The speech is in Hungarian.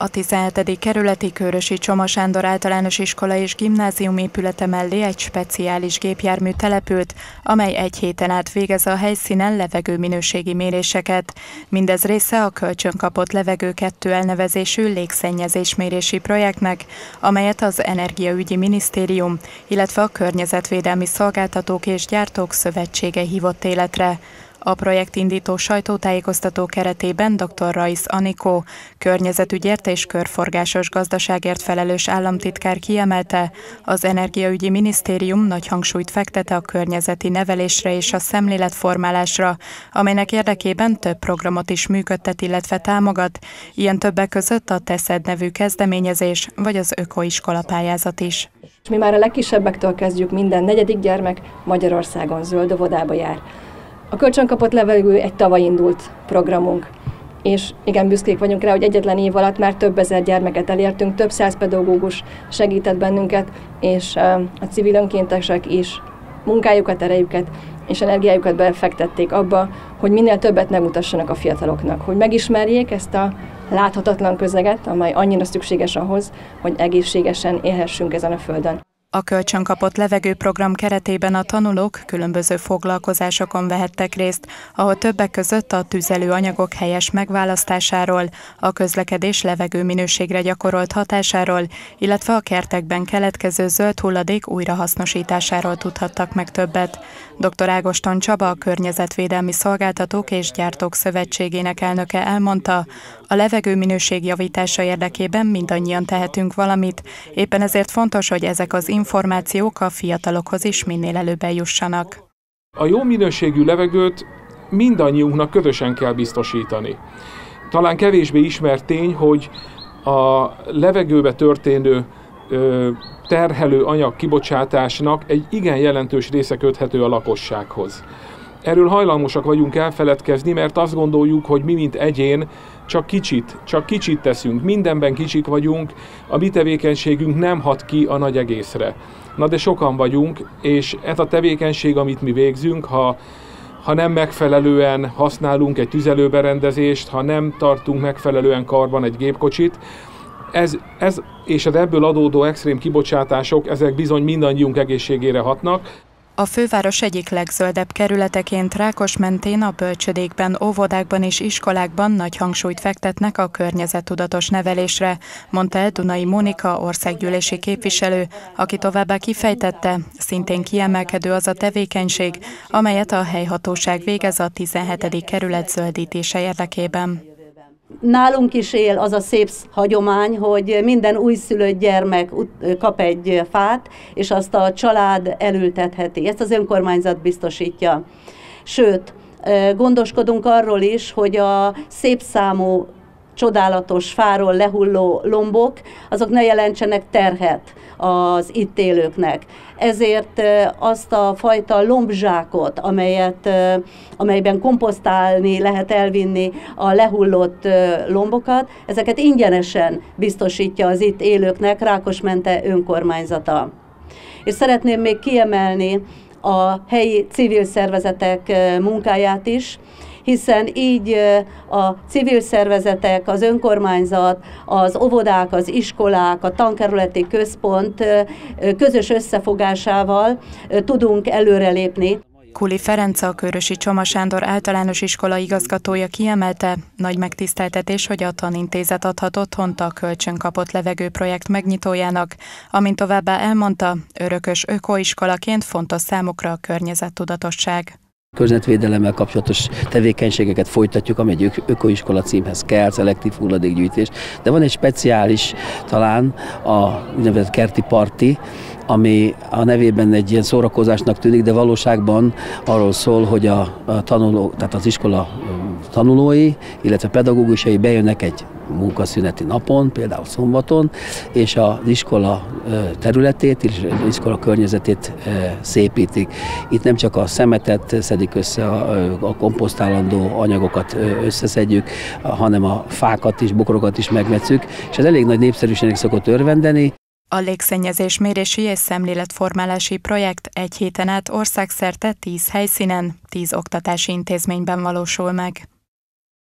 A 17. kerületi Kőrösi Csoma Sándor Általános Iskola és Gimnázium épülete mellé egy speciális gépjármű települt, amely egy héten át végez a helyszínen levegőminőségi méréseket. Mindez része a Kölcsönkapott levegő 2 elnevezésű légszennyezésmérési projektnek, amelyet az Energiaügyi Minisztérium, illetve a Környezetvédelmi Szolgáltatók és Gyártók Szövetsége hívott életre. A projektindító sajtótájékoztató keretében dr. Rajsz Anikó, környezetügyért és körforgásos gazdaságért felelős államtitkár kiemelte, az Energiaügyi Minisztérium nagy hangsúlyt fektet a környezeti nevelésre és a szemléletformálásra, amelynek érdekében több programot is működtet, illetve támogat, ilyen többek között a TESZED nevű kezdeményezés vagy az ökoiskola pályázat is. Mi már a legkisebbektől kezdjük, minden negyedik gyermek Magyarországon zöld óvodába jár. A Kölcsönkapott levegő egy tavaly indult programunk, és igen, büszkék vagyunk rá, hogy egyetlen év alatt már több ezer gyermeket elértünk, több száz pedagógus segített bennünket, és a civil önkéntesek is munkájukat, erejüket és energiájukat befektették abba, hogy minél többet megmutassanak a fiataloknak, hogy megismerjék ezt a láthatatlan közeget, amely annyira szükséges ahhoz, hogy egészségesen élhessünk ezen a földön. A Kölcsönkapott levegő program keretében a tanulók különböző foglalkozásokon vehettek részt, ahol többek között a tüzelőanyagok helyes megválasztásáról, a közlekedés levegőminőségre gyakorolt hatásáról, illetve a kertekben keletkező zöld hulladék újrahasznosításáról tudhattak meg többet. Dr. Ágoston Csaba, a Környezetvédelmi Szolgáltatók és Gyártók Szövetségének elnöke elmondta, a levegőminőség javítása érdekében mindannyian tehetünk valamit, éppen ezért fontos, hogy ezek az információk a fiatalokhoz is minél előbb eljussanak. A jó minőségű levegőt mindannyiunknak közösen kell biztosítani. Talán kevésbé ismert tény, hogy a levegőbe történő terhelő anyag kibocsátásnak egy igen jelentős része köthető a lakossághoz. Erről hajlamosak vagyunk elfeledkezni, mert azt gondoljuk, hogy mi, mint egyén, csak kicsit teszünk, mindenben kicsik vagyunk, a mi tevékenységünk nem hat ki a nagy egészre. Na de sokan vagyunk, és ez a tevékenység, amit mi végzünk, ha nem megfelelően használunk egy tüzelőberendezést, ha nem tartunk megfelelően karban egy gépkocsit, ez és az ebből adódó extrém kibocsátások, ezek bizony mindannyiunk egészségére hatnak. A főváros egyik legzöldebb kerületeként Rákos mentén a bölcsödékben, óvodákban és iskolákban nagy hangsúlyt fektetnek a környezettudatos nevelésre, mondta el Dunai Mónika országgyűlési képviselő, aki továbbá kifejtette, szintén kiemelkedő az a tevékenység, amelyet a helyhatóság végez a 17. kerület zöldítése érdekében. Nálunk is él az a szép hagyomány, hogy minden újszülött gyermek kap egy fát, és azt a család elültetheti. Ezt az önkormányzat biztosítja. Sőt, gondoskodunk arról is, hogy a szép számú, csodálatos fáról lehulló lombok, azok ne jelentsenek terhet az itt élőknek. Ezért azt a fajta lombzsákot, amelyben komposztálni lehet, elvinni a lehullott lombokat, ezeket ingyenesen biztosítja az itt élőknek Rákosmente önkormányzata. És szeretném még kiemelni a helyi civil szervezetek munkáját is, hiszen így a civil szervezetek, az önkormányzat, az óvodák, az iskolák, a tankerületi központ közös összefogásával tudunk előrelépni. Kuli Ferenc, a Kőrösi Csoma Sándor Általános Iskola igazgatója kiemelte, nagy megtiszteltetés, hogy a tanintézet adhat otthont a Kölcsönkapott levegő projekt megnyitójának, amint továbbá elmondta, örökös ökoiskolaként fontos számukra a környezettudatosság. Környezetvédelemmel kapcsolatos tevékenységeket folytatjuk, ami egy ökoiskola címhez kell, szelektív hulladékgyűjtés, de van egy speciális, talán a úgynevezett kerti parti, ami a nevében egy ilyen szórakozásnak tűnik, de valóságban arról szól, hogy a tanuló, tehát az iskola tanulói, illetve pedagógusai bejönnek egy munkaszüneti napon, például szombaton, és az iskola területét, és az iskola környezetét szépítik. Itt nem csak a szemetet szedik össze, a komposztálandó anyagokat összeszedjük, hanem a fákat is, bokorokat is megmetszük, és ez elég nagy népszerűségnek szokott örvendeni. A légszennyezés mérési és szemléletformálási projekt egy héten át országszerte 10 helyszínen, 10 oktatási intézményben valósul meg.